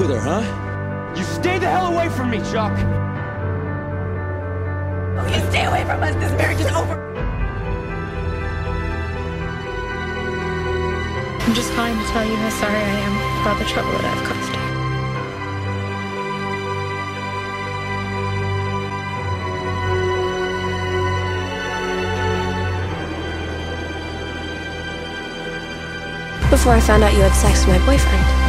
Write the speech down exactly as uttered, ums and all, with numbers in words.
up with her, huh? You stay the hell away from me, Chuck! You stay away from us! This marriage is over! I'm just calling to tell you how sorry I am about the trouble that I've caused her. Before I found out you had sex with my boyfriend.